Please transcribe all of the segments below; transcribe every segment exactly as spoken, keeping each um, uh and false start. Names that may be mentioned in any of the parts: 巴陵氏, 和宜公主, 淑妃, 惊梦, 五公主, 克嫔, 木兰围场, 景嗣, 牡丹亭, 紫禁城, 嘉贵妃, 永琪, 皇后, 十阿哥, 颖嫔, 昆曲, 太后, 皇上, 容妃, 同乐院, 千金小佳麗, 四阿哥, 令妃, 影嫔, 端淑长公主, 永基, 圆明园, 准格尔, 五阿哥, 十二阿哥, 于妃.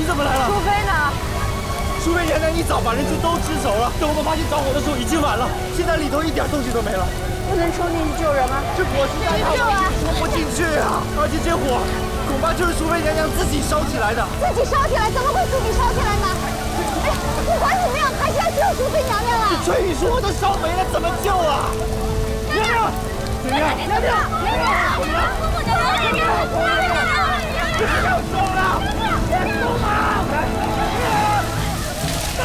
你怎么来了？淑妃呢？淑妃原来你早把人就都支走了，等我们发现着火的时候已经晚了。现在里头一点东西都没了，不能冲进去救人吗？这火势太大了，冲不进去啊！而且这火恐怕就是淑妃娘娘自己烧起来的。自己烧起来？怎么会自己烧起来呢？哎，不管怎么样，还是要救淑妃娘娘了。这春雨书都烧没了，怎么救啊？娘娘，娘娘，娘娘，娘娘，我的娘娘，我的娘娘。 不要走了，别走嘛！大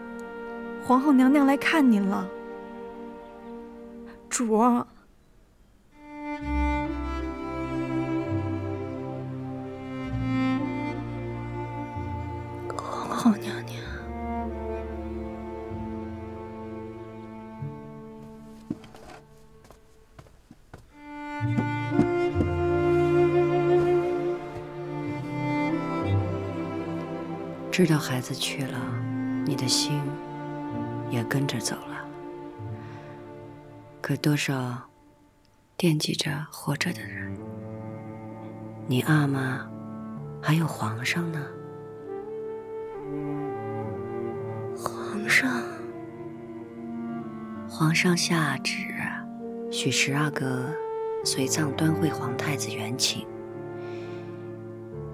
皇后娘娘来看您了。主儿，皇后娘娘，知道孩子去了，你的心也跟着走了。可多少惦记着活着的人，你阿妈还有皇上呢。皇上，皇上下旨许十阿哥随葬端惠皇太子远寝。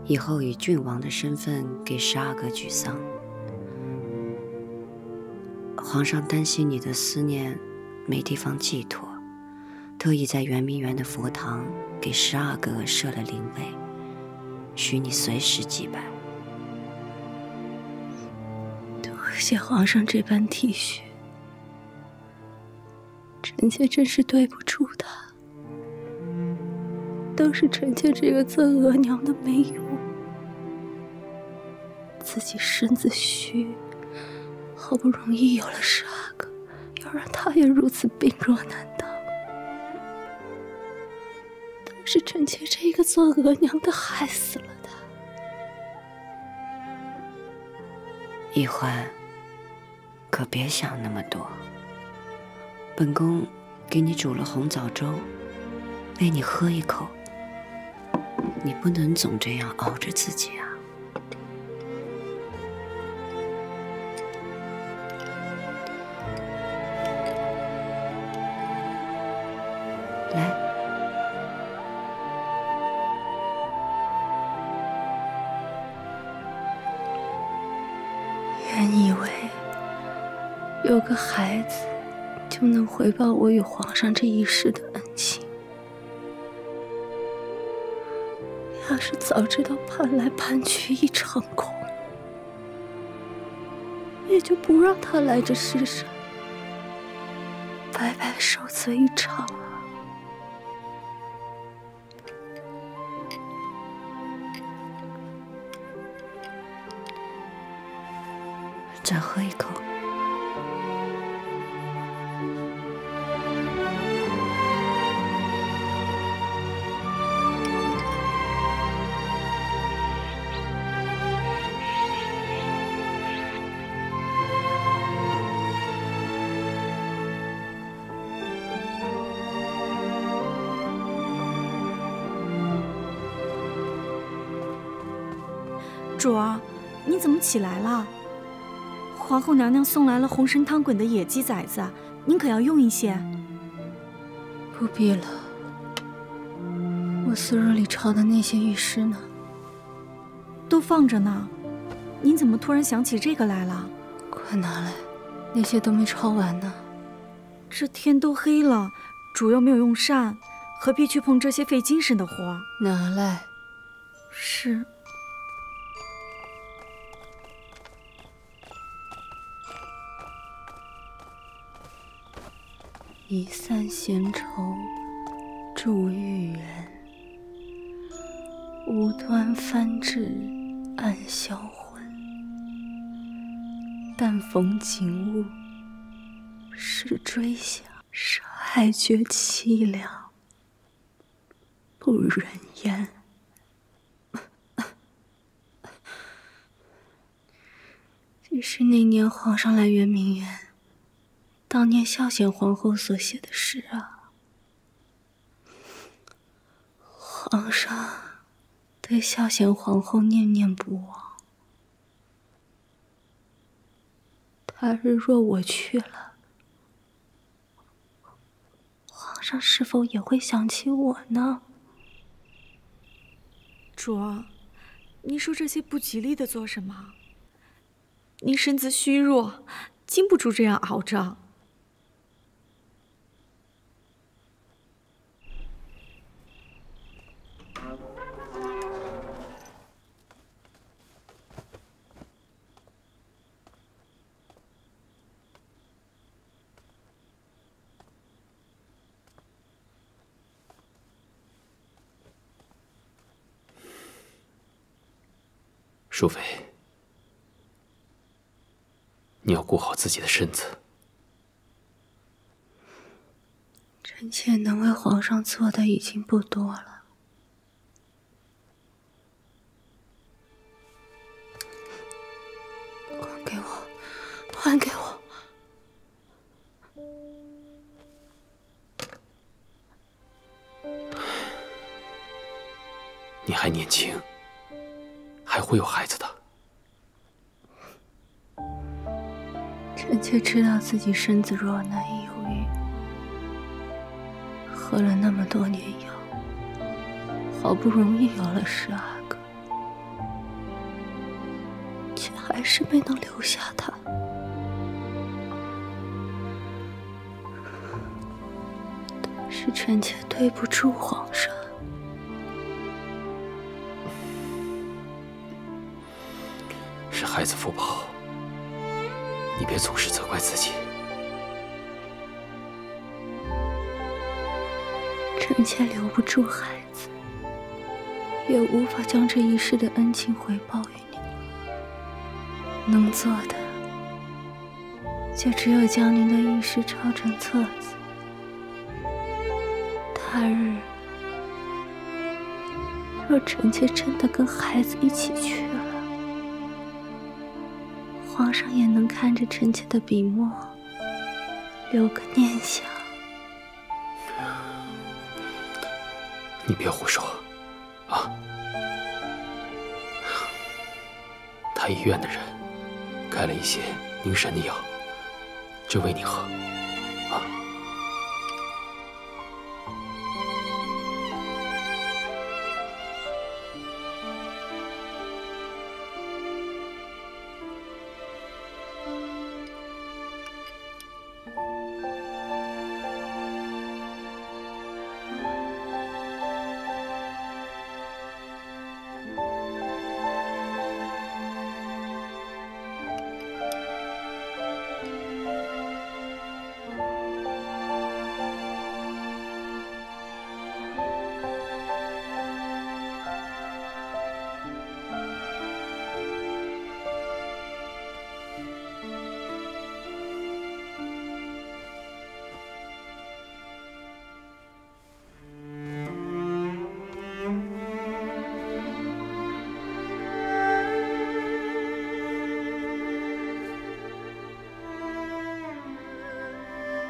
以后以郡王的身份给十阿哥举丧，皇上担心你的思念没地方寄托，特意在圆明园的佛堂给十阿哥设了灵位，许你随时祭拜。多谢皇上这般体恤，臣妾真是对不住他，都是臣妾这个赠额娘的没用。 自己身子虚，好不容易有了十阿哥，要让他也如此病弱难当，都是臣妾这个做额娘的害死了他。易欢，可别想那么多。本宫给你煮了红枣粥，喂你喝一口。你不能总这样熬着自己啊。 有个孩子就能回报我与皇上这一世的恩情。要是早知道盼来盼去一场空，也就不让他来这世上，白白受罪一场了。再喝一口。 主儿，你怎么起来了？皇后娘娘送来了红参汤滚的野鸡崽子，您可要用一些。不必了，我私热里炒的那些玉虱呢？都放着呢。您怎么突然想起这个来了？快拿来，那些都没炒完呢。这天都黑了，主又没有用膳，何必去碰这些费精神的活？拿来。是。 以散闲愁，助欲缘。无端翻至暗销魂。但逢景物，是追想，舍爱觉凄凉，不忍言。这是那年皇上来圆明园，当年孝显皇后所写的诗啊。皇上对孝显皇后念念不忘。 他日若我去了，皇上是否也会想起我呢？主儿，您说这些不吉利的做什么？您身子虚弱，经不住这样熬着。淑妃，你要顾好自己的身子。臣妾能为皇上做的已经不多了。还给我，还给我！ 你还年轻。 还会有孩子的。臣妾知道自己身子弱，难以犹豫。喝了那么多年药，好不容易有了十阿哥，却还是没能留下他。但是臣妾对不住皇上。 是孩子福报，你别总是责怪自己。臣妾留不住孩子，也无法将这一世的恩情回报于你。能做的，就只有将您的一诗抄成册子，他日若臣妾真的跟孩子一起去了。 皇上也能看着臣妾的笔墨，留个念想。你别胡说，啊！太医院的人开了一些凝神的药，这喂你喝，啊！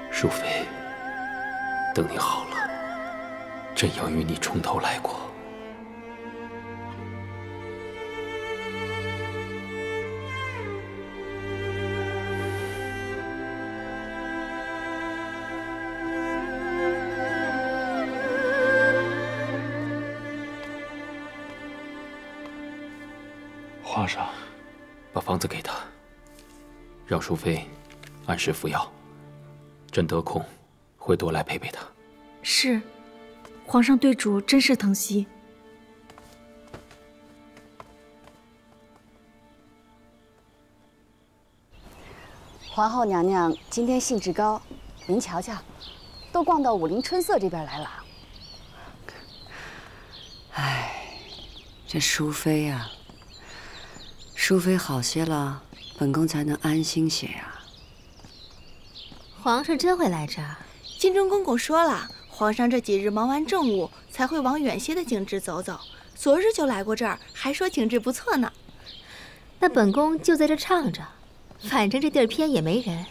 淑妃，等你好了，朕要与你从头来过。皇上，把方子给他，让淑妃按时服药。 朕得空会多来陪陪他。是，皇上对主真是疼惜。皇后娘娘今天兴致高，您瞧瞧，都逛到武陵春色这边来了。哎，这淑妃呀，淑妃好些了，本宫才能安心些呀。皇上真会来这儿。金钟公公说了，皇上这几日忙完政务，才会往远些的景致走走。昨日就来过这儿，还说景致不错呢。那本宫就在这唱着，反正这地儿偏也没人，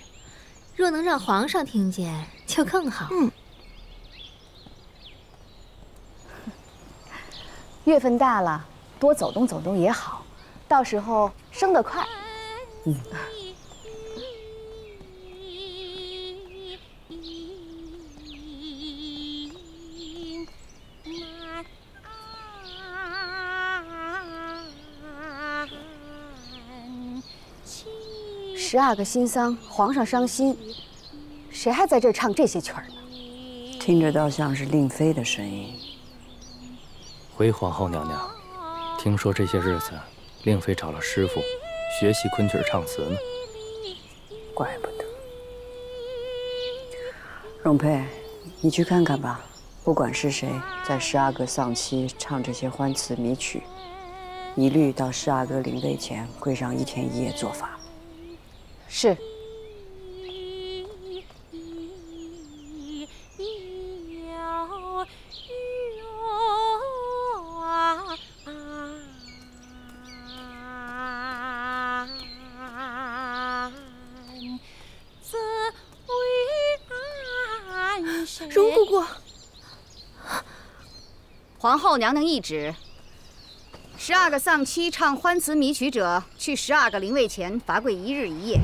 若能让皇上听见，就更好。嗯。 月份大了，多走动走动也好，到时候升得快。嗯。十二个新丧，皇上伤心，谁还在这儿唱这些曲儿呢？听着倒像是令妃的声音。 回皇后娘娘，听说这些日子令妃找了师傅学习昆曲唱词呢。怪不得。容佩，你去看看吧。不管是谁在十二个丧期唱这些欢词迷曲，一律到十二个灵位前跪上一天一夜做法。是。 皇后娘娘懿旨：十二个丧期唱欢词迷曲者，去十二个灵位前罚跪一日一夜。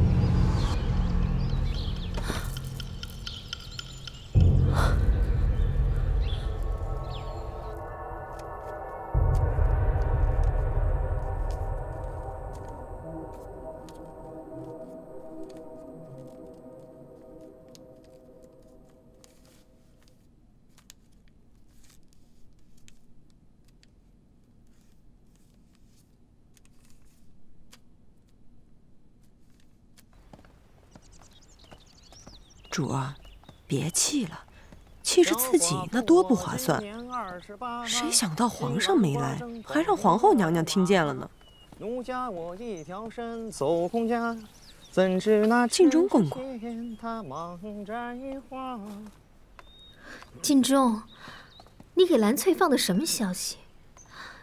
主啊，别气了，气是自己，那多不划算。谁想到皇上没来，还让皇后娘娘听见了呢？晋忠公公，晋忠，你给兰翠放的什么消息？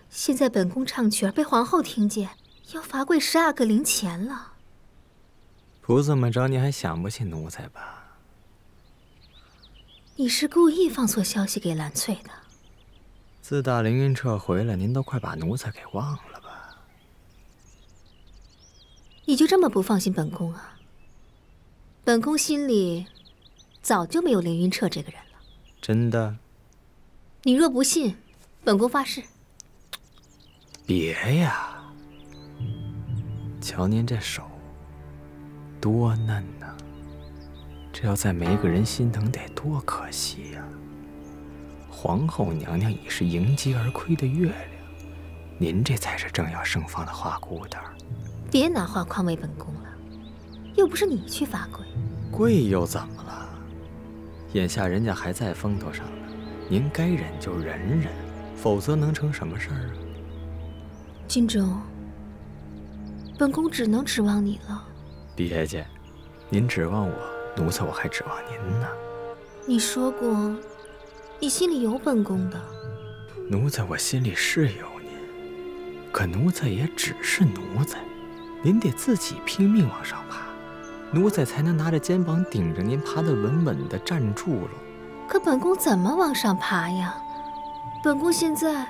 现在本宫唱曲儿被皇后听见，要罚跪十二个灵前了。不这么着，你还想不起奴才吧？ 你是故意放错消息给兰翠的。自打凌云彻回来，您都快把奴才给忘了吧？你就这么不放心本宫啊？本宫心里早就没有凌云彻这个人了。真的？你若不信，本宫发誓。别呀！瞧您这手，多嫩呐！ 这要再没个人心疼，得多可惜呀！皇后娘娘已是迎击而亏的月亮，您这才是正要盛放的花骨朵儿。别拿话宽慰本宫了，又不是你去罚跪。跪又怎么了？眼下人家还在风头上呢，您该忍就忍忍，否则能成什么事儿啊？金忠，本宫只能指望你了。别介，您指望我。 奴才我还指望您呢。你说过，你心里有本宫的。奴才我心里是有您，可奴才也只是奴才，您得自己拼命往上爬，奴才才能拿着肩膀顶着您爬得稳稳的站住了。可本宫怎么往上爬呀？本宫现在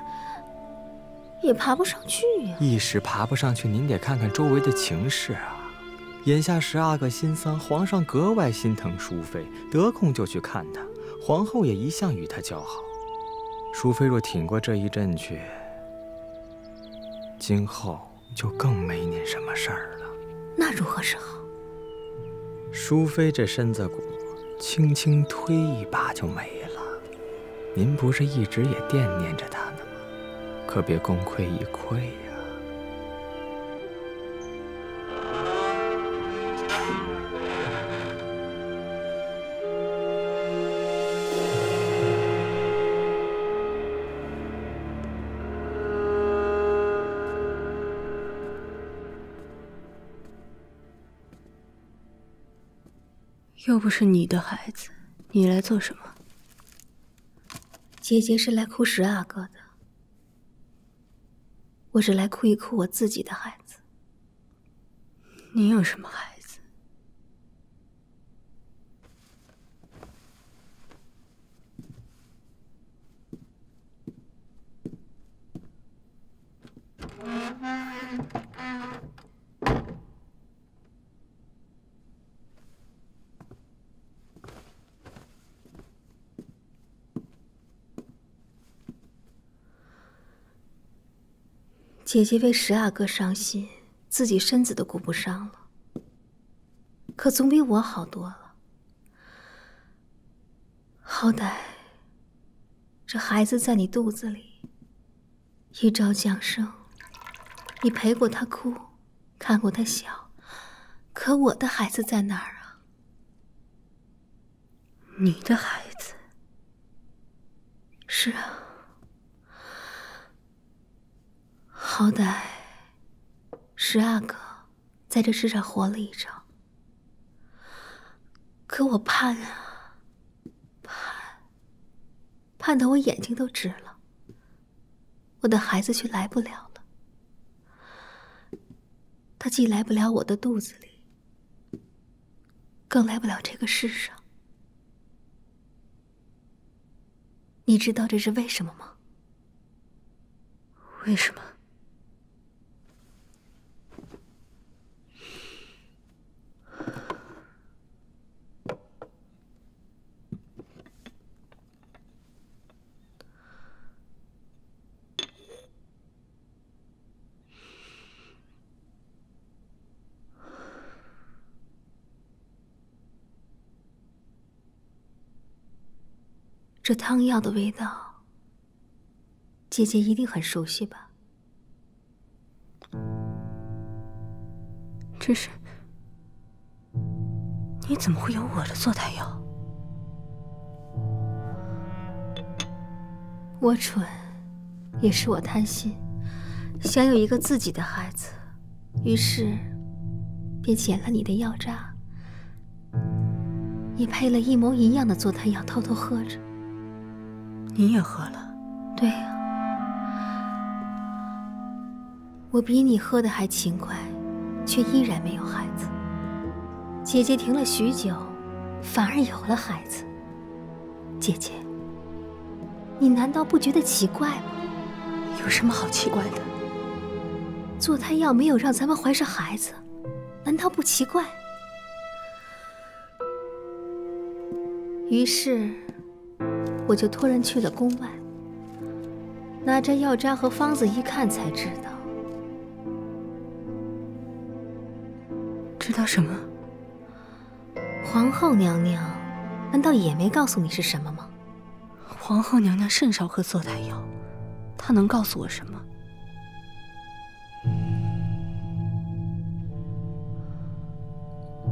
也爬不上去呀。一时爬不上去，您得看看周围的情势啊。 眼下十二个新丧，皇上格外心疼淑妃，得空就去看她。皇后也一向与她交好。淑妃若挺过这一阵去，今后就更没您什么事儿了。那如何是好？淑妃这身子骨，轻轻推一把就没了。您不是一直也惦念着她呢吗？可别功亏一篑呀。又不是你的孩子，你来做什么？姐姐是来哭十阿哥的，我是来哭一哭我自己的孩子。你有什么孩子？姐姐为十阿哥伤心，自己身子都顾不上了，可总比我好多了。好歹这孩子在你肚子里一朝降生，你陪过他哭，看过他笑，可我的孩子在哪儿啊？你的孩子？是啊。 好歹，十阿哥在这世上活了一遭。可我盼啊，盼，盼得我眼睛都直了。我的孩子却来不了了。他既来不了我的肚子里，更来不了这个世上。你知道这是为什么吗？为什么？ 这汤药的味道，姐姐一定很熟悉吧？这是，你怎么会有我的坐胎药？我蠢，也是我贪心，想有一个自己的孩子，于是便捡了你的药渣，也配了一模一样的坐胎药，偷偷喝着。 你也喝了？对呀、啊，我比你喝的还勤快，却依然没有孩子。姐姐停了许久，反而有了孩子。姐姐，你难道不觉得奇怪吗？有什么好奇怪的？坐胎药没有让咱们怀上孩子，难道不奇怪？于是。 我就托人去了宫外，拿着药渣和方子一看，才知道，知道什么？皇后娘娘难道也没告诉你是什么吗？皇后娘娘甚少喝坐胎药，她能告诉我什么？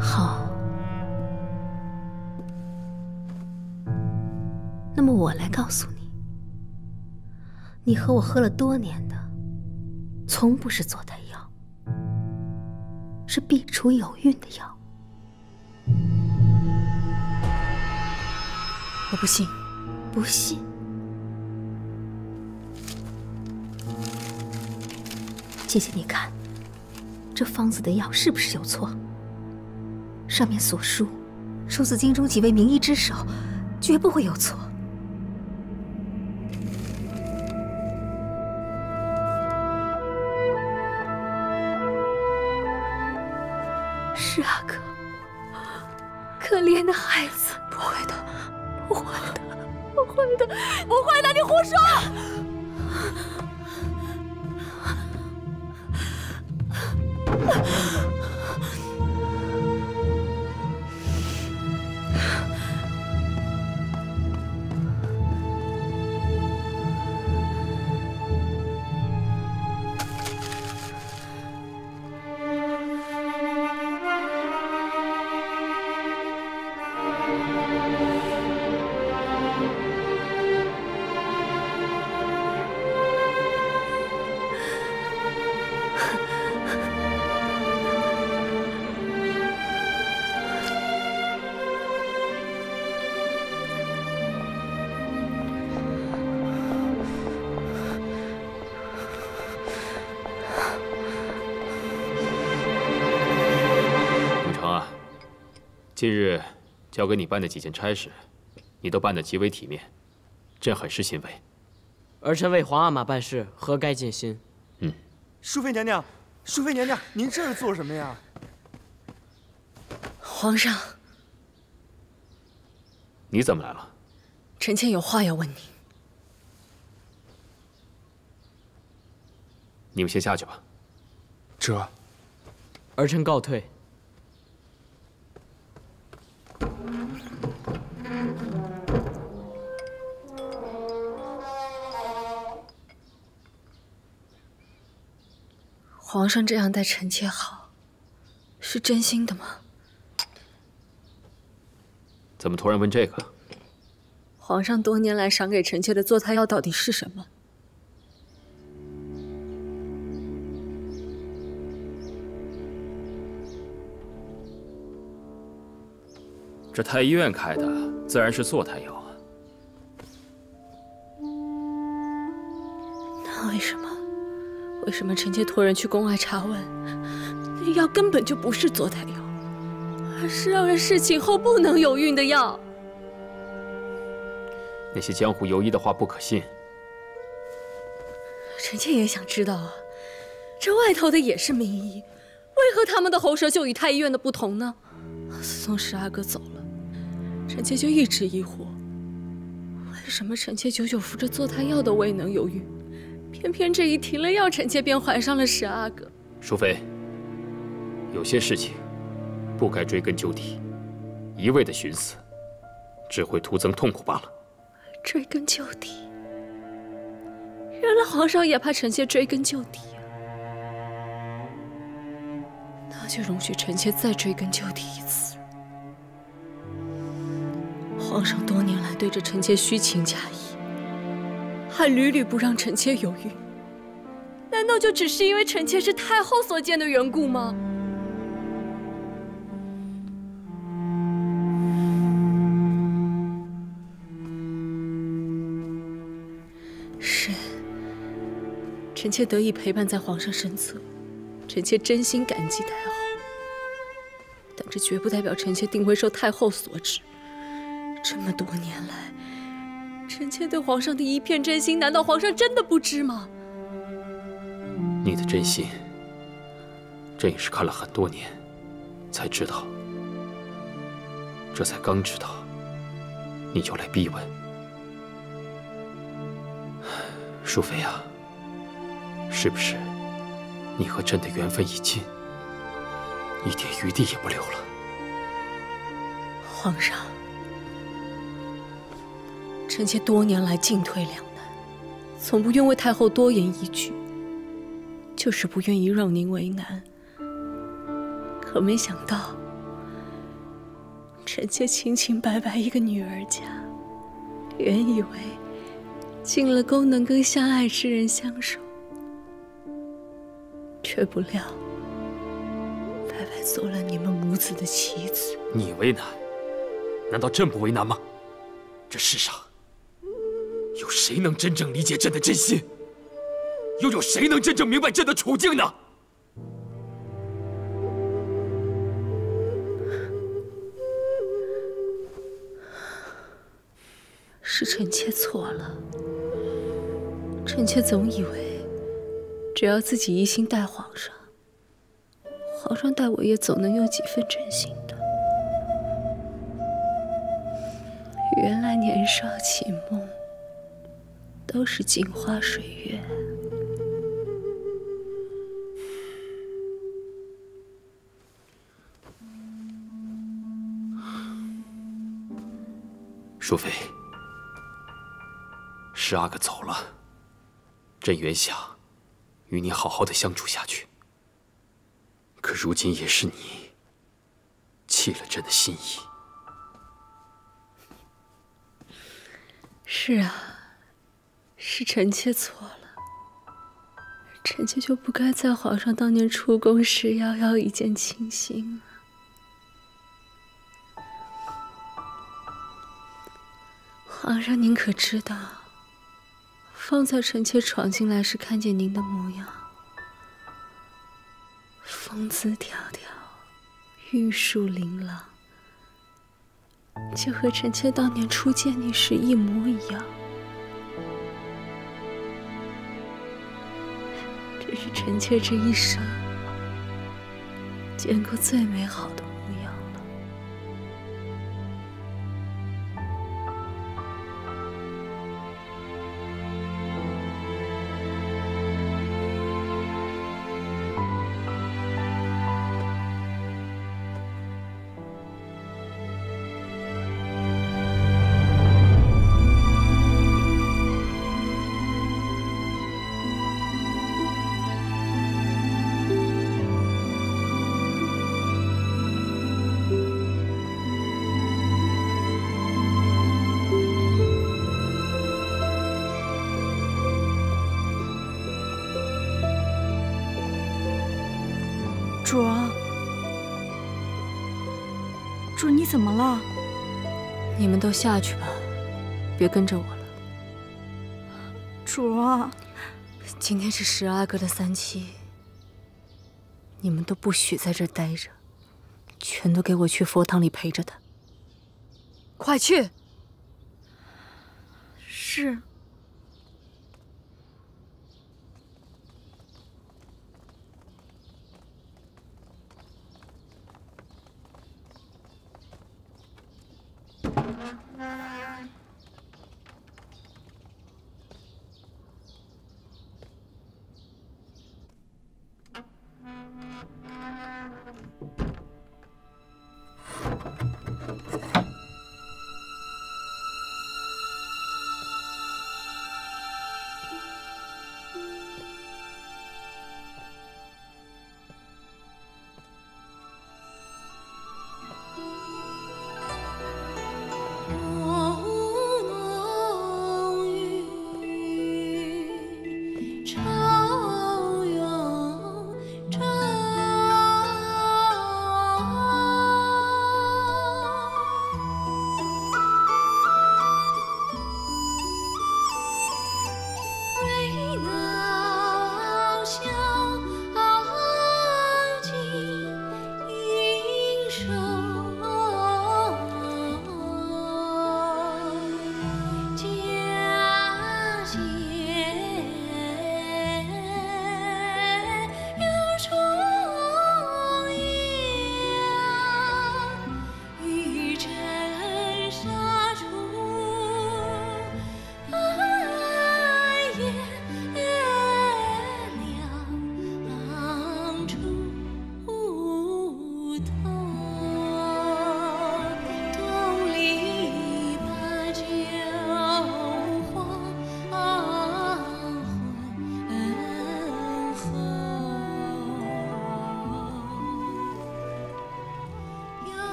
好。 那么我来告诉你，你和我喝了多年的，从不是坐胎药，是避除有孕的药。我不信，不信。姐姐，你看，这方子的药是不是有错？上面所述，出自京中几位名医之手，绝不会有错。 是啊，哥，可怜的孩子，不会的，不会的，不会的，不会的，你胡说！今日交给你办的几件差事，你都办得极为体面，朕很是欣慰。儿臣为皇阿玛办事，何该尽心？嗯。淑妃娘娘，淑妃娘娘，您这是做什么呀？皇上，你怎么来了？臣妾有话要问你。你们先下去吧。这，儿臣告退。 皇上这样待臣妾好，是真心的吗？怎么突然问这个？皇上多年来赏给臣妾的做菜药到底是什么？这太医院开的，自然是做胎药啊。那为什么？ 为什么臣妾托人去宫外查问，那药根本就不是坐胎药，而是让人侍寝后不能有孕的药？那些江湖游医的话不可信。臣妾也想知道啊，这外头的也是名医，为何他们的喉舌秀与太医院的不同呢？自从十阿哥走了，臣妾就一直疑惑，为什么臣妾久久服着坐胎药都未能有孕？ 偏偏这一停了药，臣妾便怀上了十阿哥。淑妃，有些事情不该追根究底，一味的寻死，只会徒增痛苦罢了。追根究底，原来皇上也怕臣妾追根究底啊！那就容许臣妾再追根究底一次。皇上多年来对着臣妾虚情假意。 还屡屡不让臣妾有孕，难道就只是因为臣妾是太后所见的缘故吗？是，臣妾得以陪伴在皇上身侧，臣妾真心感激太后。但这绝不代表臣妾定会受太后所指。这么多年来。 臣妾对皇上的一片真心，难道皇上真的不知吗？你的真心，朕也是看了很多年，才知道。这才刚知道，你就来逼问。淑妃啊，是不是你和朕的缘分已尽，一点余地也不留了？皇上。 臣妾多年来进退两难，从不愿为太后多言一句，就是不愿意让您为难。可没想到，臣妾清清白白一个女儿家，原以为进了宫能跟相爱之人相守，却不料白白做了你们母子的棋子。你为难，难道朕不为难吗？这世上。 有谁能真正理解朕的真心？又有谁能真正明白朕的处境呢？是臣妾错了。臣妾总以为，只要自己一心待皇上，皇上待我也总能有几分真心的。原来年少起梦。 都是镜花水月。淑妃，十阿哥走了，朕原想与你好好的相处下去，可如今也是你弃了朕的心意。是啊。 是臣妾错了，臣妾就不该在皇上当年出宫时夭夭一见倾心啊！皇上，您可知道，方才臣妾闯进来时看见您的模样，风姿迢迢，玉树琳琅，就和臣妾当年初见你时一模一样。这是臣妾这一生见过最美好的模样主啊，主你怎么了？你们都下去吧，别跟着我了。主啊，今天是十阿哥的三七，你们都不许在这待着，全都给我去佛堂里陪着他。快去！是。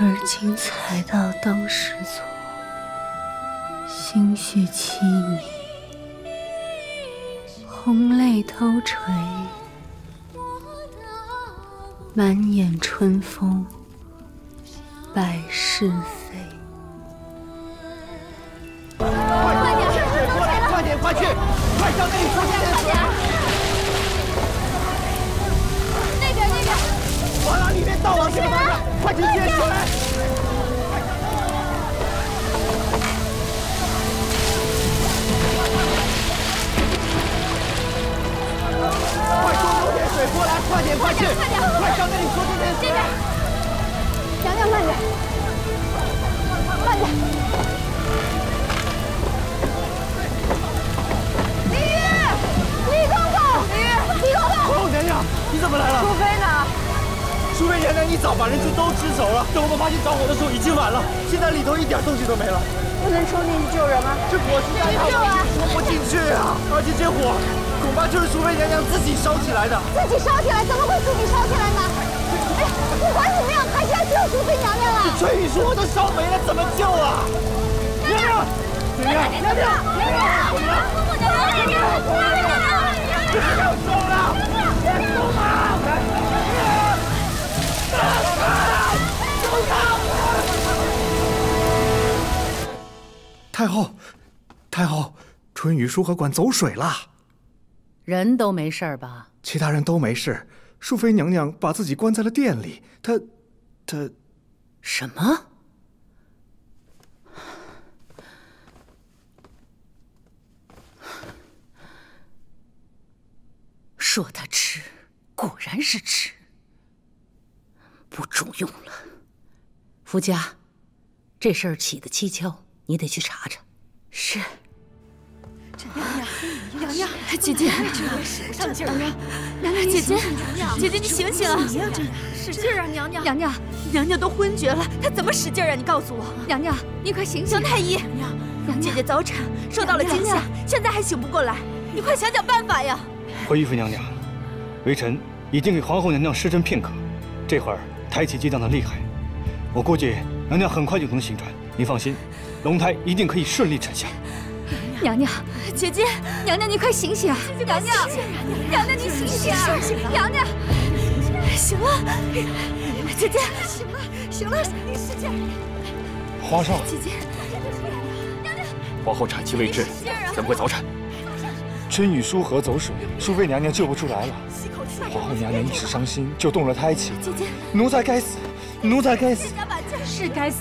而今才到当时座，心绪凄迷，红泪偷垂，满眼春风，百事非。快点，快点，快去，快上那个，快点，那边，那边，往哪里面倒往这个方向。 快去接水！快多流点水过来，快点，快去，快上那里多流点水。这边，娘娘慢点，慢点。李玉，李公公，李玉，李公公。哦，娘娘，你怎么来了？淑妃呢？ 淑妃娘娘，你早把人质都吃熟了。等我们发现着火的时候已经晚了，现在里头一点东西都没了。不能冲进去救人吗？这火是大火，冲不进去啊！而且这火恐怕就是淑妃娘娘自己烧起来的。自己烧起来？怎么会自己烧起来呢？哎，不管怎么样，还是要救淑妃娘娘啊！这春雨说都烧没了，怎么救啊？娘娘，娘娘，娘娘，娘娘，姑姑，娘娘，娘娘，不要烧了，别动啊！ 太后，太后，春雨疏河馆走水了，人都没事吧？其他人都没事，淑妃娘娘把自己关在了殿里，她，她，什么？说他痴，果然是痴。不中用了。福家，这事儿起得蹊跷，你得去查查。是。娘娘，娘娘，姐姐，上劲儿啊！娘娘，姐姐，姐姐，你醒醒啊！使劲啊，娘娘！娘娘，娘娘都昏厥了，她怎么使劲啊？你告诉我，娘娘，你快醒醒！杨太医，娘娘，姐姐早产，受到了惊吓，现在还醒不过来，你快想想办法呀！回府娘娘，微臣已经给皇后娘娘施针片刻，这会儿胎气激荡的厉害，我估计娘娘很快就能醒转。您放心，龙胎一定可以顺利产下。 娘娘，姐姐，娘娘你快醒醒！娘娘，娘娘你醒醒！娘娘，行了，姐姐，行了，行了，你使劲！皇上，姐姐，娘娘，皇后产期未至，怎么会早产？春雨疏河走水，淑妃娘娘救不出来了。皇后娘娘一时伤心，就动了胎气。姐姐，奴才该死，奴才该死，是该死。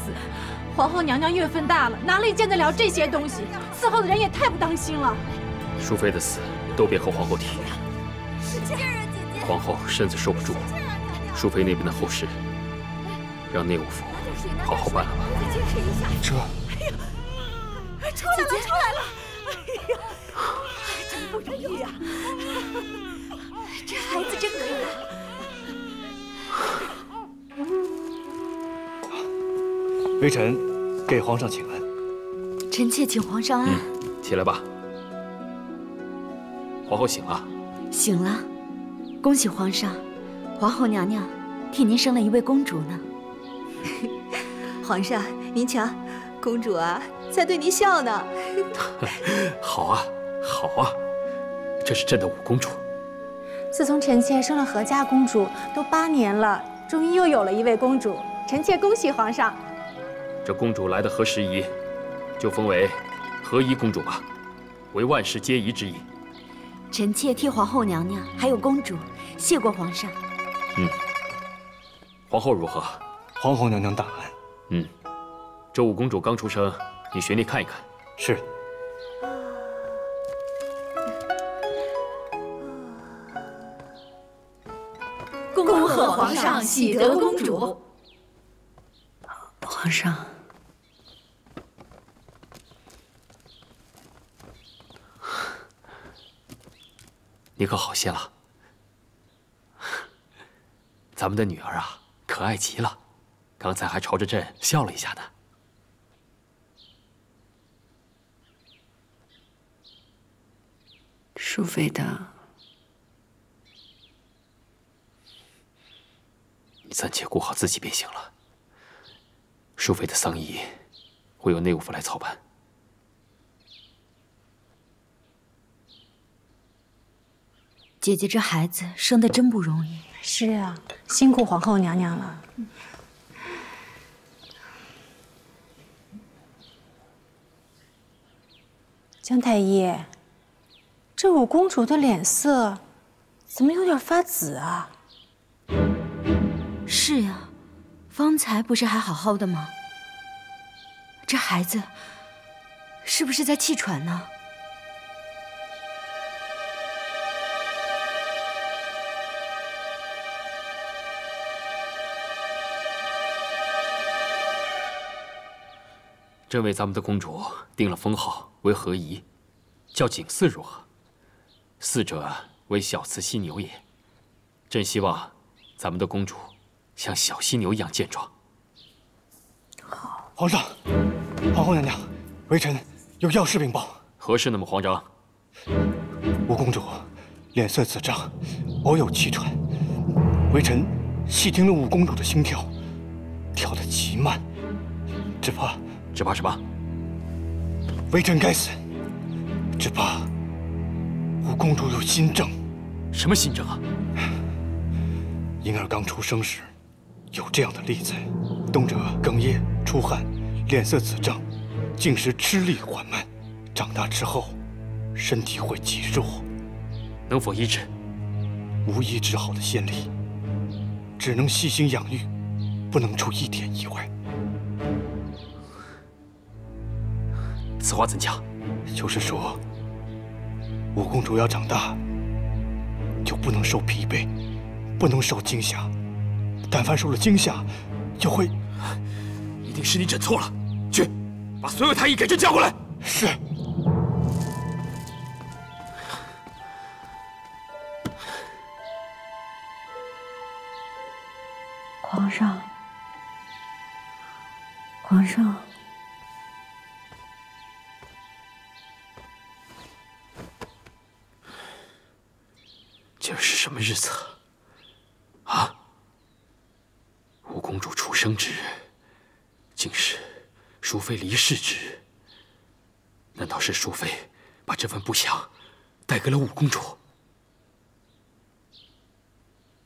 皇后娘娘月份大了，哪里见得了这些东西？伺候的人也太不当心了。淑妃的死都别和皇后提，皇后身子受不住，淑妃那边的后事让内务府好好办了吧。这，出来了，出来了！哎呀，真不容易啊！这孩子真可爱。 微臣给皇上请安。臣妾请皇上安。嗯，起来吧。皇后醒了。醒了，恭喜皇上，皇后娘娘替您生了一位公主呢。皇上，您瞧，公主啊，在对您笑呢。好啊，好啊，这是朕的五公主。自从臣妾生了何家公主，都八年了，终于又有了一位公主。臣妾恭喜皇上。 这公主来的合时宜，就封为和宜公主吧，为万事皆宜之意。臣妾替皇后娘娘还有公主谢过皇上。嗯，皇后如何？皇后娘娘大安。嗯，这五公主刚出生，你循例看一看。是。恭贺皇上喜得公主。皇上。 你可好些了，咱们的女儿啊，可爱极了，刚才还朝着朕笑了一下呢。淑妃的，你暂且顾好自己便行了。淑妃的丧仪会由内务府来操办。 姐姐这孩子生得真不容易。是啊，辛苦皇后娘娘了。江太医，这五公主的脸色怎么有点发紫啊？是呀、啊，方才不是还好好的吗？这孩子是不是在气喘呢？ 朕为咱们的公主定了封号为和宜，叫景嗣如何？嗣者为小慈犀牛也。朕希望咱们的公主像小犀牛一样健壮。好，皇上，皇后娘娘，微臣有要事禀报。何事那么慌张？五公主脸色紫胀，偶有气喘。微臣细听了五公主的心跳，跳得极慢，只怕。 只怕什么？微臣该死，只怕五公主有心症。什么心症啊？婴儿刚出生时，有这样的例子：动辄哽咽、出汗，脸色紫胀，进食吃力缓慢。长大之后，身体会极弱。能否医治？无医治好的先例，只能细心养育，不能出一点意外。 此话怎讲？就是说，五公主要长大，就不能受疲惫，不能受惊吓。但凡受了惊吓，就会……一定是你诊错了。去，把所有太医给朕叫过来。是。 皇上，皇上，今儿是什么日子啊？啊！五公主出生之日，竟是淑妃离世之日。难道是淑妃把这份不祥带给了五公主？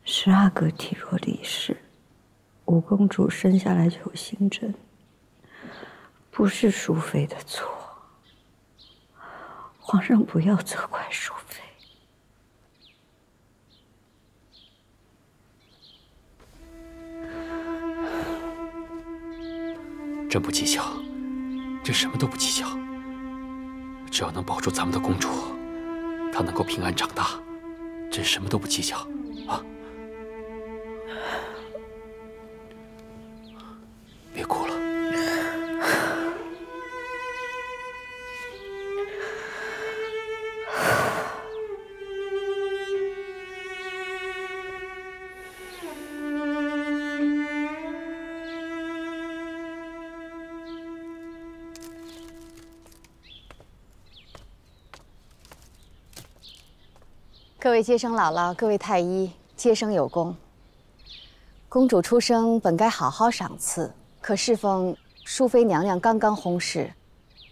十阿哥体弱离世。 五公主生下来就有星辰，不是淑妃的错。皇上不要责怪淑妃。朕不计较，朕什么都不计较。只要能保住咱们的公主，她能够平安长大，朕什么都不计较啊。 别哭了，各位接生姥姥，各位太医，接生有功。公主出生本该好好赏赐。 可适逢淑妃娘娘刚刚薨逝，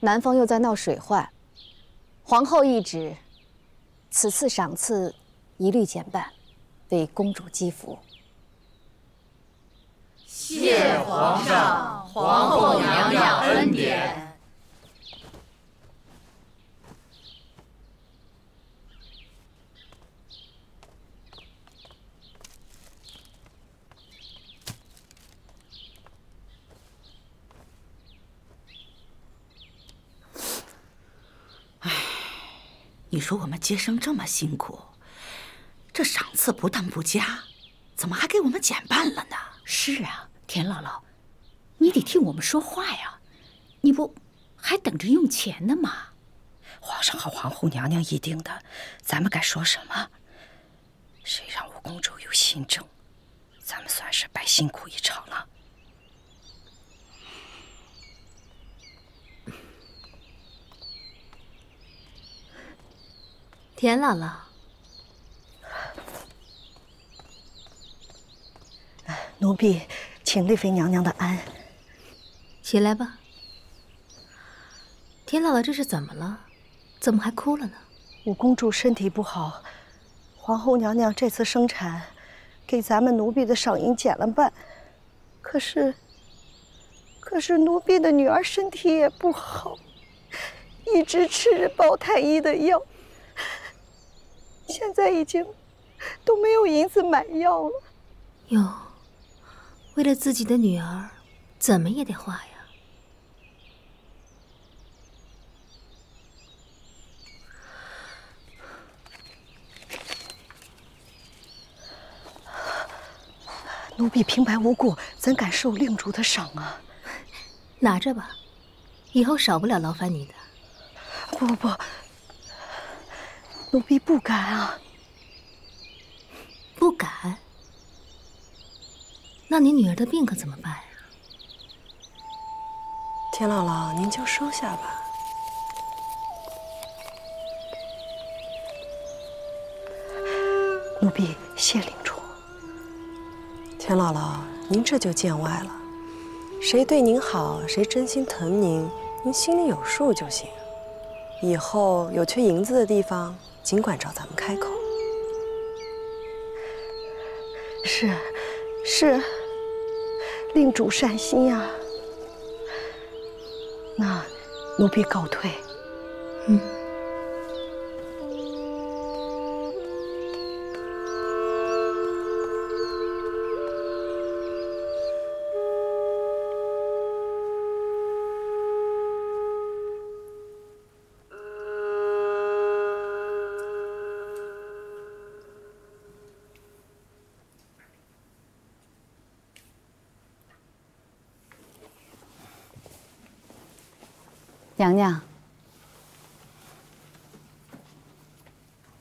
南方又在闹水患，皇后懿旨，此次赏赐一律减半，为公主积福。谢皇上、皇后娘娘恩典。你说我们接生这么辛苦，这赏赐不但不加，怎么还给我们减半了呢？是啊，田姥姥，你得替我们说话呀！你不还等着用钱呢吗？皇上和皇后娘娘议定的，咱们该说什么？谁让五公主有新政，咱们算是白辛苦一场了。 田姥姥，奴婢请丽妃娘娘的安。起来吧。田姥姥，这是怎么了？怎么还哭了呢？五公主身体不好，皇后娘娘这次生产，给咱们奴婢的赏银减了半。可是，可是奴婢的女儿身体也不好，一直吃着包太医的药。 现在已经都没有银子买药了。哟，为了自己的女儿，怎么也得花呀。奴婢平白无故怎敢受令主的赏啊？拿着吧，以后少不了劳烦你的。不不不。 奴婢不敢啊，不敢。那你女儿的病可怎么办呀？田姥姥，您就收下吧。奴婢谢领主。田姥姥，您这就见外了。谁对您好，谁真心疼您，您心里有数就行。以后有缺银子的地方。 尽管找咱们开口，是是，令主善心呀、啊。那奴婢告退。嗯。娘娘，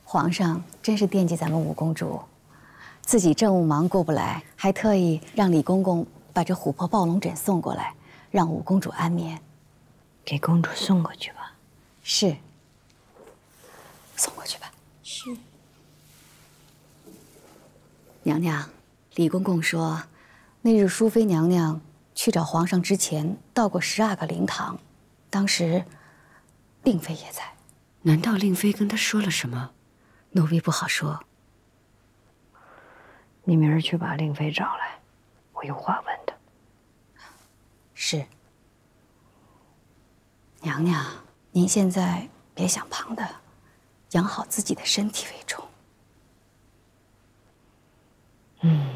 皇上真是惦记咱们五公主，自己政务忙过不来，还特意让李公公把这琥珀暴龙枕送过来，让五公主安眠。给公主送过去吧。是。送过去吧。是。娘娘，李公公说，那日淑妃娘娘去找皇上之前，到过十二个灵堂。 当时，令妃也在。难道令妃跟他说了什么？奴婢不好说。你明儿去把令妃找来，我有话问她。是。娘娘，您现在别想旁的，养好自己的身体为重。嗯。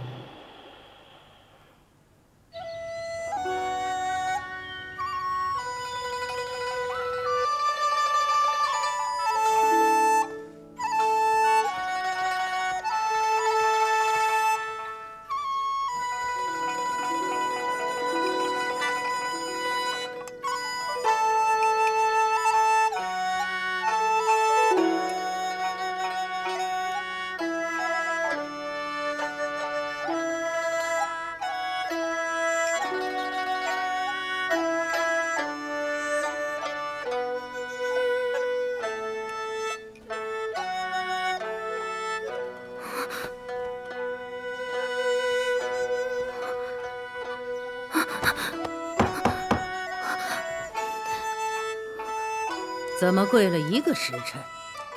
怎么跪了一个时辰，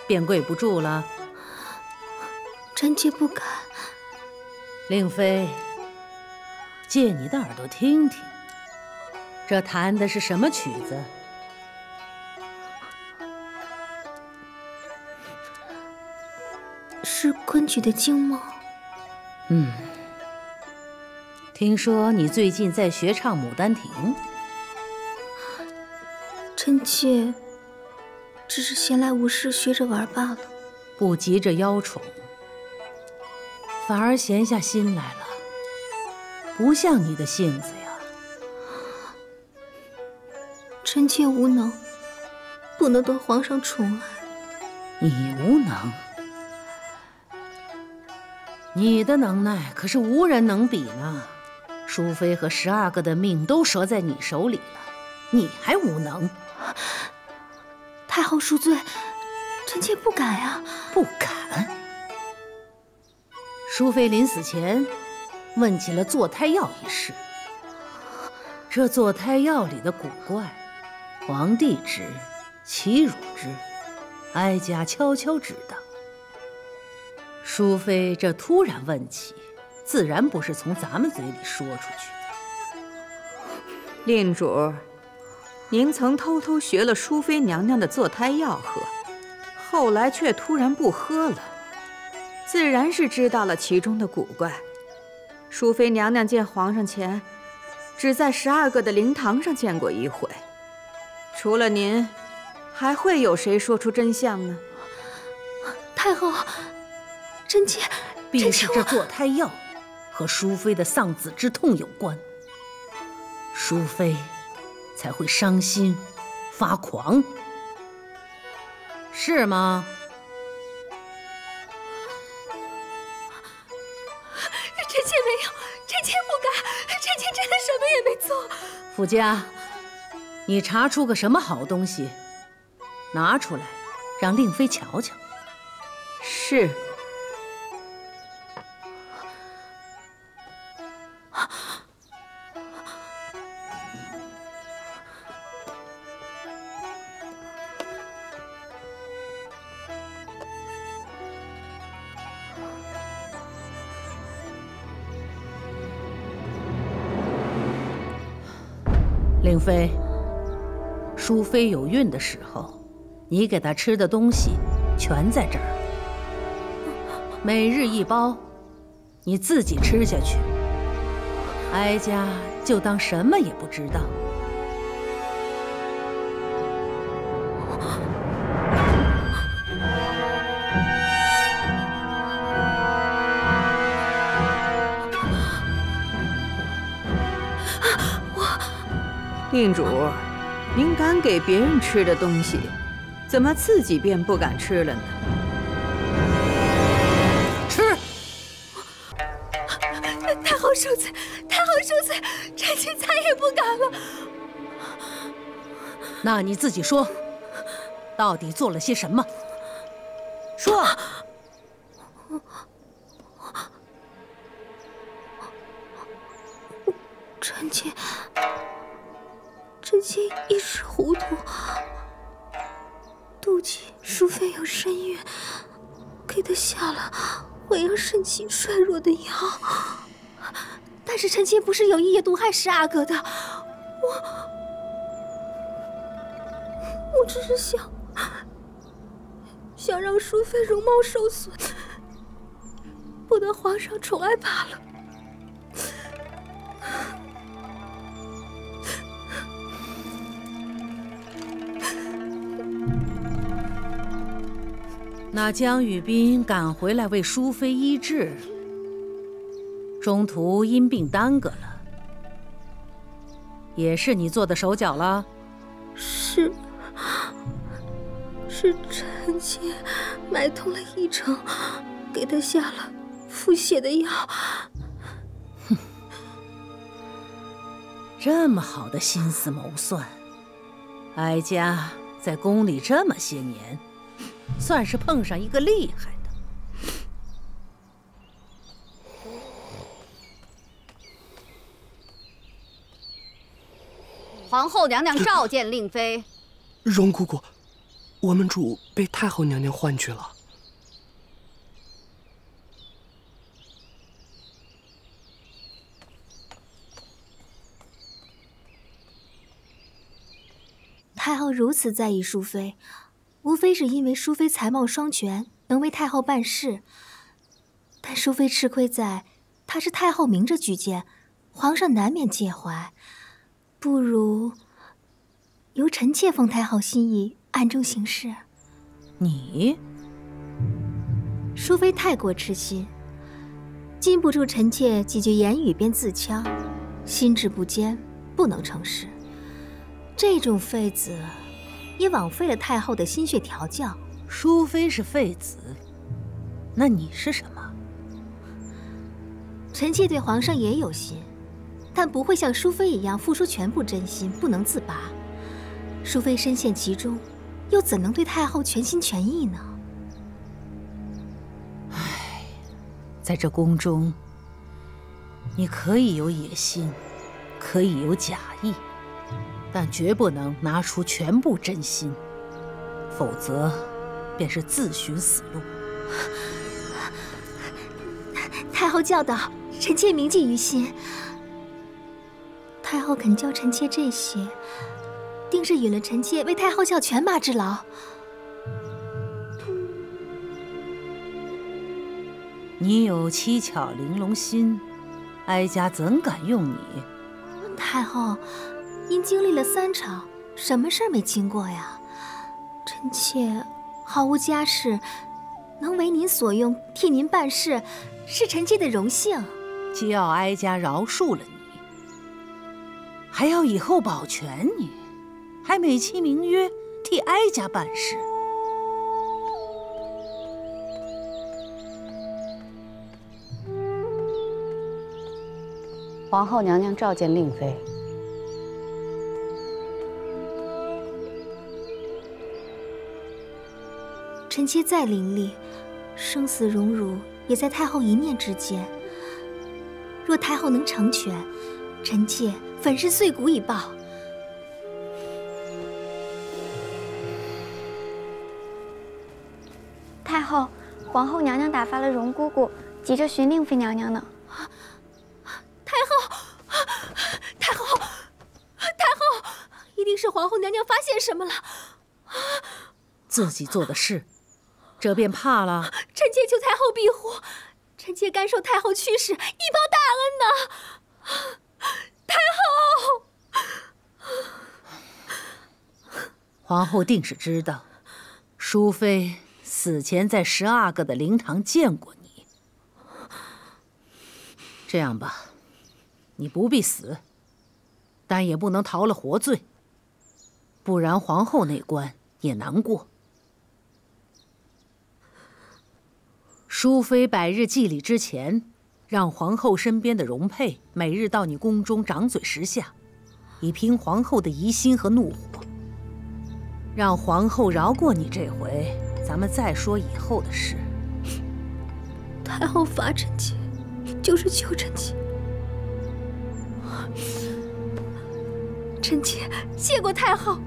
便跪不住了？臣妾不敢。令妃，借你的耳朵听听，这弹的是什么曲子？是昆曲的《惊梦》。嗯，听说你最近在学唱《牡丹亭》。臣妾。 只是闲来无事学着玩罢了，不急着邀宠，反而闲下心来了，不像你的性子呀。臣妾无能，不能得皇上宠爱。你无能，你的能耐可是无人能比呢。淑妃和十阿哥的命都折在你手里了，你还无能。 太后恕罪，臣妾不敢呀、啊。不敢。淑妃临死前问起了坐胎药一事，这坐胎药里的古怪，皇帝知，齐汝知，哀家悄悄知道。淑妃这突然问起，自然不是从咱们嘴里说出去的。令主。 您曾偷偷学了淑妃娘娘的坐胎药喝，后来却突然不喝了，自然是知道了其中的古怪。淑妃娘娘见皇上前，只在十二个的灵堂上见过一回。除了您，还会有谁说出真相呢？太后，臣妾，必是这坐胎药和淑妃的丧子之痛有关。淑妃。 才会伤心、发狂，是吗？臣妾没有，臣妾不敢，臣妾真的什么也没做。府家，你查出个什么好东西，拿出来让令妃瞧瞧。是。啊 令妃，淑妃有孕的时候，你给她吃的东西全在这儿，每日一包，你自己吃下去，哀家就当什么也不知道。令主，您敢给别人吃的东西，怎么自己便不敢吃了呢？吃！太后恕罪，太后恕罪，臣妾再也不敢了。那你自己说，到底做了些什么？说。 臣妾，臣妾一时糊涂，妒忌淑妃有身孕，给她下了会让身体衰弱的药。但是臣妾不是有意毒害十阿哥的，我我只是想想让淑妃容貌受损，不得皇上宠爱罢了。 那江雨斌赶回来为淑妃医治，中途因病耽搁了，也是你做的手脚了。是，是臣妾买通了议程，给他下了腹泻的药。哼，这么好的心思谋算，哀家在宫里这么些年。 算是碰上一个厉害的。皇后娘娘召见令妃。荣姑姑，我们主被太后娘娘换去了。太后如此在意淑妃。 无非是因为淑妃才貌双全，能为太后办事。但淑妃吃亏在，她是太后明着举荐，皇上难免介怀。不如由臣妾奉太后心意，暗中行事。你，淑妃太过痴心，禁不住臣妾几句言语便自戕，心智不坚，不能成事。这种废子。 也枉费了太后的心血调教。淑妃是废子，那你是什么？臣妾对皇上也有心，但不会像淑妃一样付出全部真心，不能自拔。淑妃深陷其中，又怎能对太后全心全意呢？唉，在这宫中，你可以有野心，可以有假意。 但绝不能拿出全部真心，否则便是自寻死路。太后教导，臣妾铭记于心。太后肯教臣妾这些，定是允了臣妾为太后效犬马之劳。你有七巧玲珑心，哀家怎敢用你？太后。 因经历了三朝，什么事儿没经过呀？臣妾毫无家世，能为您所用，替您办事，是臣妾的荣幸。既要哀家饶恕了你，还要以后保全你，还美其名曰替哀家办事。皇后娘娘召见令妃。 臣妾再伶俐，生死荣辱也在太后一念之间。若太后能成全，臣妾粉身碎骨以报。太后，皇后娘娘打发了荣姑姑，急着寻令妃娘娘呢。太后，太后，太后，一定是皇后娘娘发现什么了。自己做的事。 这便怕了。臣妾求太后庇护，臣妾甘受太后驱使，以报大恩呐！太后，皇后定是知道，淑妃死前在十阿哥的灵堂见过你。这样吧，你不必死，但也不能逃了活罪。不然皇后那关也难过。淑妃百日祭礼之前，让皇后身边的容佩每日到你宫中掌嘴十下，以平皇后的疑心和怒火。让皇后饶过你这回，咱们再说以后的事。太后罚臣妾，就是救臣妾。 臣妾谢过太后。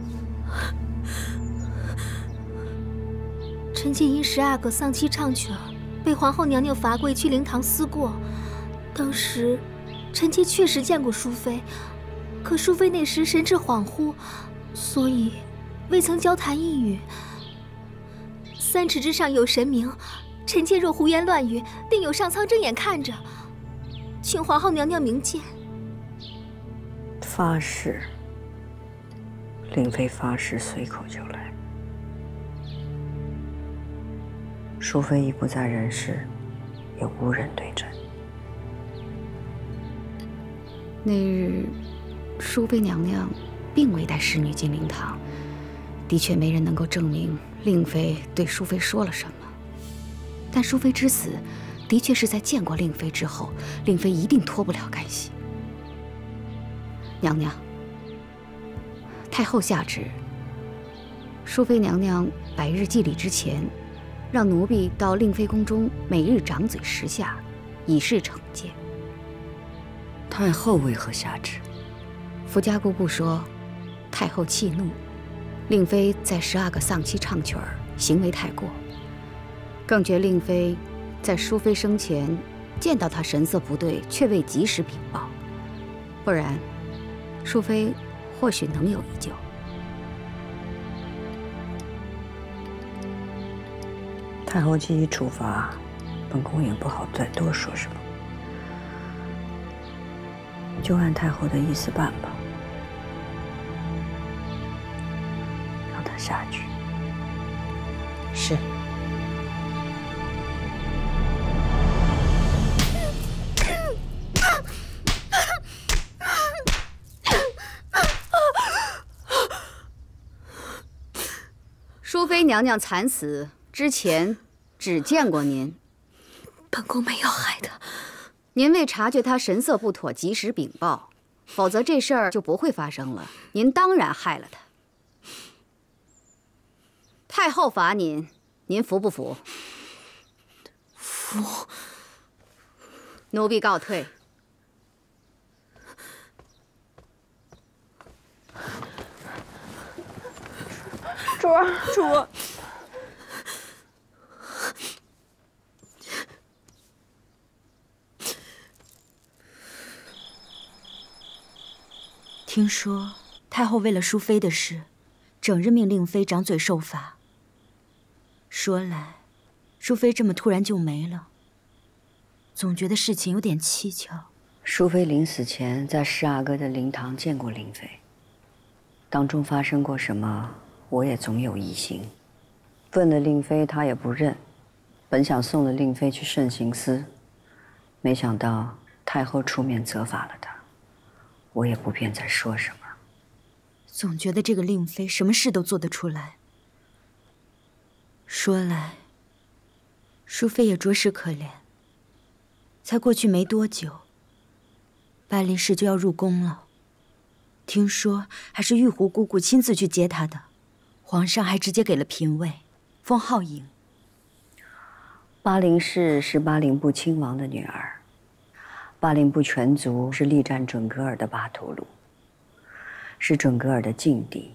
臣妾因十阿哥丧妻唱曲儿，被皇后娘娘罚跪去灵堂思过。当时，臣妾确实见过淑妃，可淑妃那时神志恍惚，所以未曾交谈一语。三尺之上有神明，臣妾若胡言乱语，定有上苍睁眼看着，请皇后娘娘明鉴。发誓。 令妃发誓，随口就来。淑妃已不在人世，也无人对证。那日，淑妃娘娘并未带侍女进灵堂，的确没人能够证明令妃对淑妃说了什么。但淑妃之死，的确是在见过令妃之后，令妃一定脱不了干系。娘娘。 太后下旨，淑妃娘娘百日祭礼之前，让奴婢到令妃宫中每日掌嘴十下，以示惩戒。太后为何下旨？福家姑姑说，太后气怒，令妃在十阿哥丧期唱曲儿，行为太过，更觉令妃在淑妃生前见到她神色不对，却未及时禀报，不然，淑妃。 或许能有一救。太后既已处罚，本宫也不好再多说什么，就按太后的意思办吧，让她下去。是。 妃娘娘惨死之前，只见过您。本宫没有害她。您未察觉她神色不妥，及时禀报，否则这事儿就不会发生了。您当然害了她。太后罚您，您服不服？服。奴婢告退。主儿，主儿，听说太后为了淑妃的事，整日命令妃掌嘴受罚。说来，淑妃这么突然就没了，总觉得事情有点蹊跷。淑妃临死前在十阿哥的灵堂见过令妃，当中发生过什么？ 我也总有疑心，问了令妃，她也不认。本想送了令妃去慎刑司，没想到太后出面责罚了她，我也不便再说什么。总觉得这个令妃什么事都做得出来。说来，淑妃也着实可怜。才过去没多久，巴力士就要入宫了，听说还是玉壶姑姑亲自去接她的。 皇上还直接给了嫔位，封皓影。巴陵氏是巴陵部亲王的女儿，巴陵部全族是力战准格尔的巴图鲁，是准格尔的劲敌，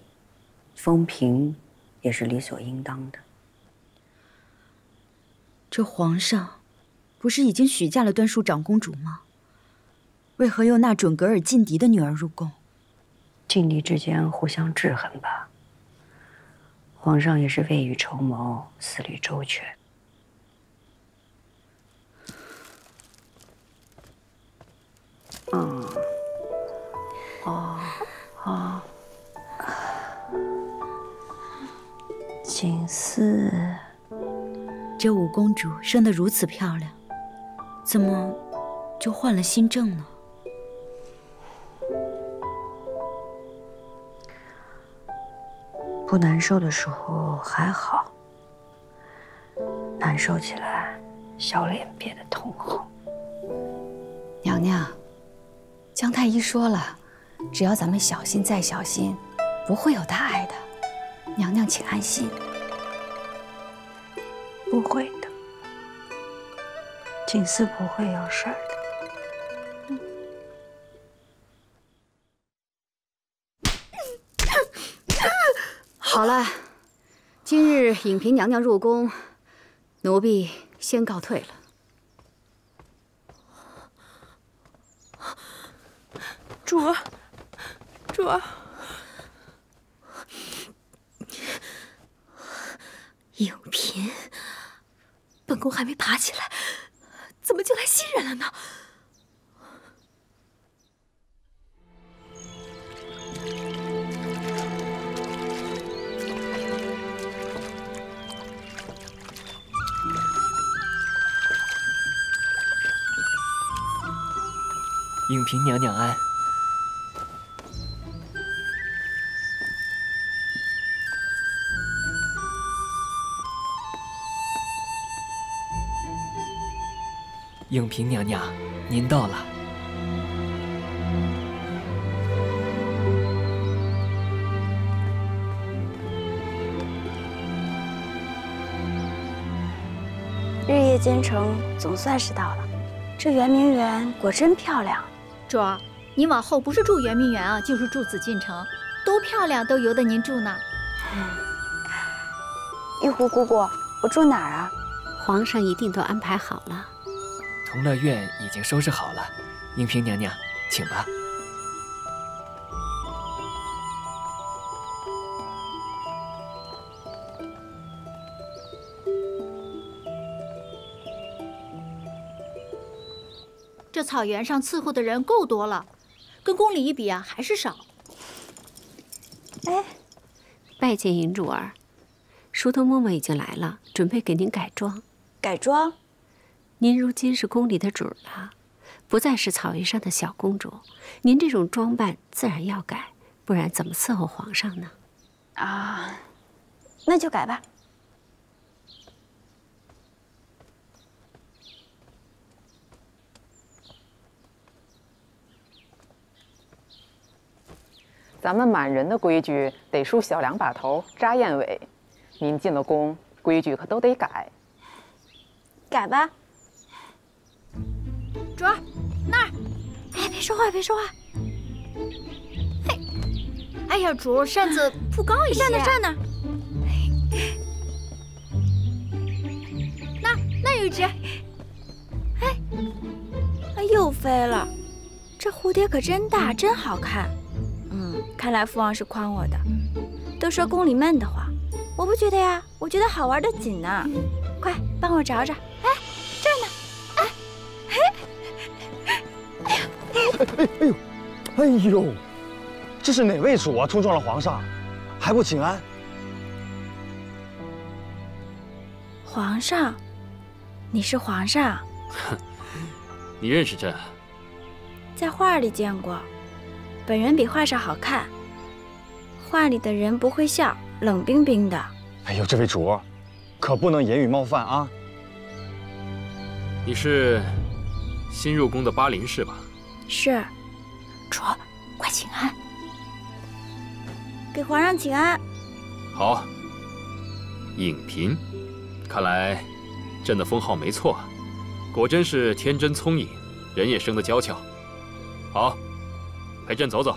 封嫔也是理所应当的。这皇上不是已经许嫁了端淑长公主吗？为何又纳准格尔劲敌的女儿入宫？劲敌之间互相制衡吧。 皇上也是未雨绸缪，思虑周全。嗯，哦，哦，锦四，这五公主生得如此漂亮，怎么就换了新政呢？不难受的时候还好，难受起来，小脸变得通红。娘娘，江太医说了，只要咱们小心再小心，不会有大碍的。娘娘请安心。不会的，锦丝不会有事儿的。 好了，今日引嫔娘娘入宫，奴婢先告退了。主儿，主儿，影嫔，本宫还没爬起来，怎么就来新人了呢？ 影嫔娘娘安。影嫔娘娘，您到了。日夜兼程，总算是到了。这圆明园果真漂亮。 主儿，您往后不是住圆明园啊，就是住紫禁城，多漂亮，都由得您住呢。玉壶姑姑，我住哪儿啊？皇上一定都安排好了。同乐院已经收拾好了，应嫔娘娘，请吧。这草原上伺候的人够多了，跟宫里一比啊，还是少。哎，拜见银主儿，淑德嬷嬷已经来了，准备给您改装。改装？您如今是宫里的主了，不再是草原上的小公主，您这种装扮自然要改，不然怎么伺候皇上呢？啊，那就改吧。 咱们满人的规矩得梳小两把头，扎燕尾。您进了宫，规矩可都得改。改吧。主儿，那儿，哎，别说话，别说话。嘿，哎呀，主儿，扇子铺高一些。站那，站那。那儿，那有一只。哎，它又飞了。这蝴蝶可真大，真好看。 看来父王是宽我的。都说宫里闷得慌，我不觉得呀，我觉得好玩的紧呢、啊。快帮我找找，哎，这儿呢，哎，哎，哎，哎呦，哎呦，这是哪位主啊？冲撞了皇上，还不请安？皇上，你是皇上？哼，你认识朕？在画里见过。 本人比画上好看，画里的人不会笑，冷冰冰的。哎呦，这位主，可不能言语冒犯啊！你是新入宫的巴林是吧？是，主，快请安，给皇上请安。好，影嫔，看来朕的封号没错，果真是天真聪颖，人也生得娇俏。好。 陪朕走走。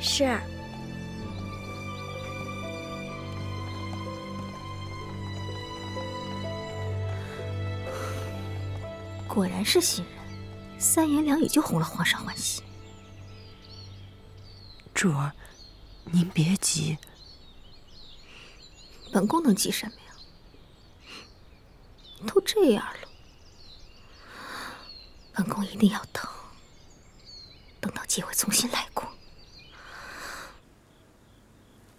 是。果然是新人，三言两语就哄了皇上欢喜。主儿，您别急。本宫能急什么呀？都这样了，本宫一定要等。 等到机会重新来过。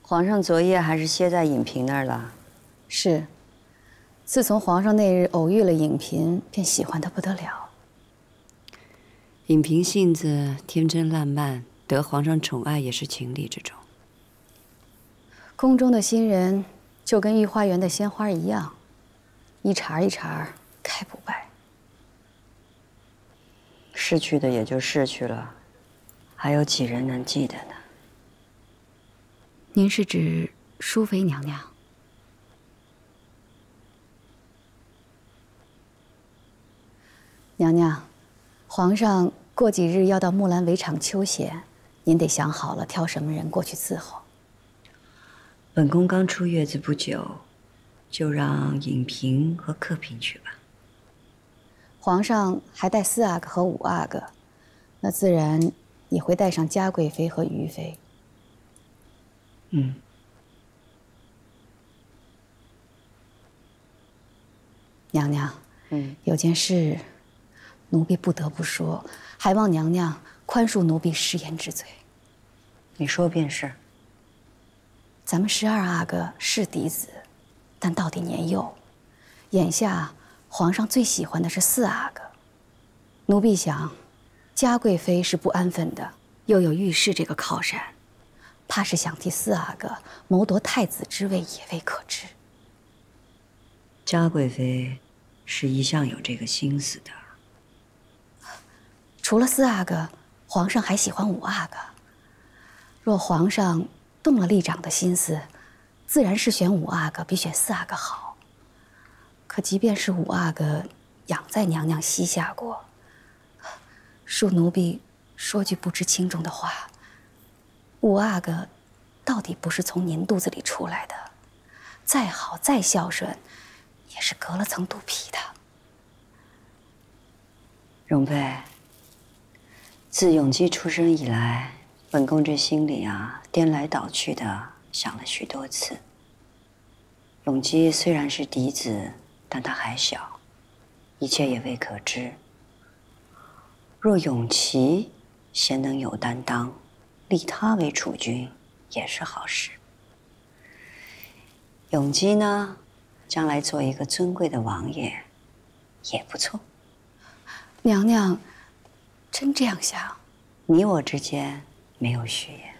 皇上昨夜还是歇在影嫔那儿了。是，自从皇上那日偶遇了影嫔，便喜欢得不得了。影嫔性子天真烂漫，得皇上宠爱也是情理之中。宫中的新人就跟御花园的鲜花一样，一茬一茬开不败。逝去的也就逝去了，还有几人能记得呢？您是指淑妃娘娘？ 娘娘，皇上过几日要到木兰围场秋闲，您得想好了挑什么人过去伺候。本宫刚出月子不久，就让颖嫔和克嫔去吧。皇上还带四阿哥和五阿哥，那自然也会带上嘉贵妃和于妃。嗯。 娘娘，嗯，有件事。 奴婢不得不说，还望娘娘宽恕奴婢失言之罪。你说便是。咱们十二阿哥是嫡子，但到底年幼。眼下皇上最喜欢的是四阿哥。奴婢想，嘉贵妃是不安分的，又有御史这个靠山，怕是想替四阿哥谋夺太子之位也未可知。嘉贵妃是一向有这个心思的。 除了四阿哥，皇上还喜欢五阿哥。若皇上动了立长的心思，自然是选五阿哥比选四阿哥好。可即便是五阿哥养在娘娘膝下过，恕奴婢说句不知轻重的话，五阿哥到底不是从您肚子里出来的，再好再孝顺，也是隔了层肚皮的。容妃。 自永基出生以来，本宫这心里啊，颠来倒去的想了许多次。永基虽然是嫡子，但他还小，一切也未可知。若永琪贤能有担当，立他为储君也是好事。永基呢，将来做一个尊贵的王爷，也不错。娘娘。 真这样想，你我之间没有虚言。